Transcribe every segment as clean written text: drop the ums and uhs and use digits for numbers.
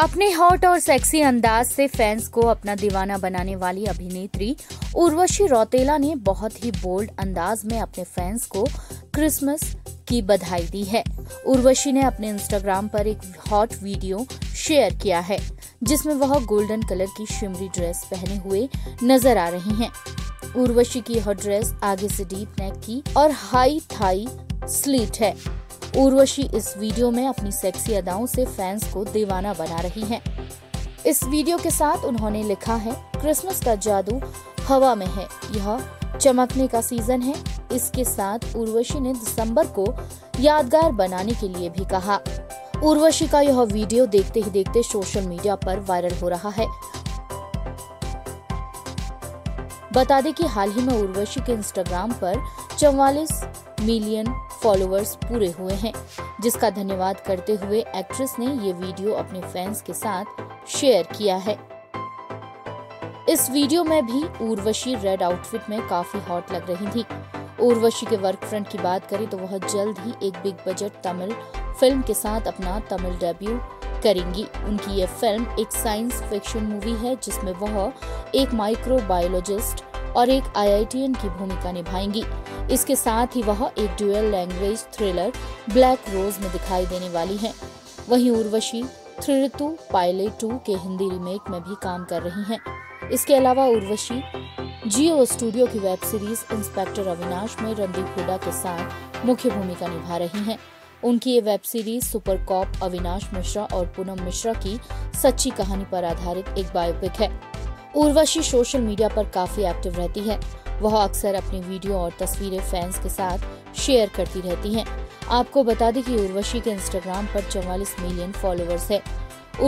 अपने हॉट और सेक्सी अंदाज से फैंस को अपना दीवाना बनाने वाली अभिनेत्री उर्वशी रौतेला ने बहुत ही बोल्ड अंदाज में अपने फैंस को क्रिसमस की बधाई दी है। उर्वशी ने अपने इंस्टाग्राम पर एक हॉट वीडियो शेयर किया है जिसमें वह गोल्डन कलर की शिमरी ड्रेस पहने हुए नजर आ रही हैं। उर्वशी की यह ड्रेस आगे से डीप नेक की और हाई थाई स्लीट है। उर्वशी इस वीडियो में अपनी सेक्सी अदाओं से फैंस को दीवाना बना रही हैं। इस वीडियो के साथ उन्होंने लिखा है, क्रिसमस का जादू हवा में है, यह चमकने का सीजन है। इसके साथ उर्वशी ने दिसंबर को यादगार बनाने के लिए भी कहा। उर्वशी का यह वीडियो देखते ही देखते सोशल मीडिया पर वायरल हो रहा है। बता दें कि हाल ही में उर्वशी के इंस्टाग्राम पर 44 मिलियन फॉलोअर्स पूरे हुए हैं, जिसका धन्यवाद करते हुए एक्ट्रेस ने ये वीडियो अपने फैंस के साथ शेयर किया है। इस वीडियो में भी उर्वशी रेड आउटफिट में काफी हॉट लग रही थी। उर्वशी के वर्क फ्रंट की बात करें तो वह जल्द ही एक बिग बजट तमिल फिल्म के साथ अपना तमिल डेब्यू करेंगी। उनकी ये फिल्म एक साइंस फिक्शन मूवी है जिसमें वह एक माइक्रोबायोलॉजिस्ट और एक आईआईटीएन की भूमिका निभाएंगी। इसके साथ ही वह एक ड्यूअल लैंग्वेज थ्रिलर ब्लैक रोज में दिखाई देने वाली हैं। वहीं उर्वशी थ्रिल्टू पायलट टू के हिंदी रीमेक में भी काम कर रही हैं। इसके अलावा उर्वशी जियो स्टूडियो की वेब सीरीज इंस्पेक्टर अविनाश में रणदीप हुडा के साथ मुख्य भूमिका निभा रही हैं। उनकी ये web series super cop Avinash Mishra और पूनम मिश्रा की सच्ची कहानी पर आधारित एक बायोपिक है। उर्वशी सोशल मीडिया पर काफी एक्टिव रहती है। वह अक्सर अपनी वीडियो और तस्वीरें फैंस के साथ शेयर करती रहती हैं। आपको बता दें कि उर्वशी के इंस्टाग्राम पर 44 मिलियन फॉलोअर्स है।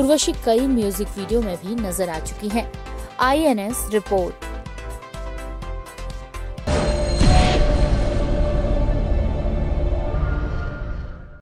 उर्वशी कई म्यूजिक वीडियो में भी नजर आ चुकी हैं। INS report.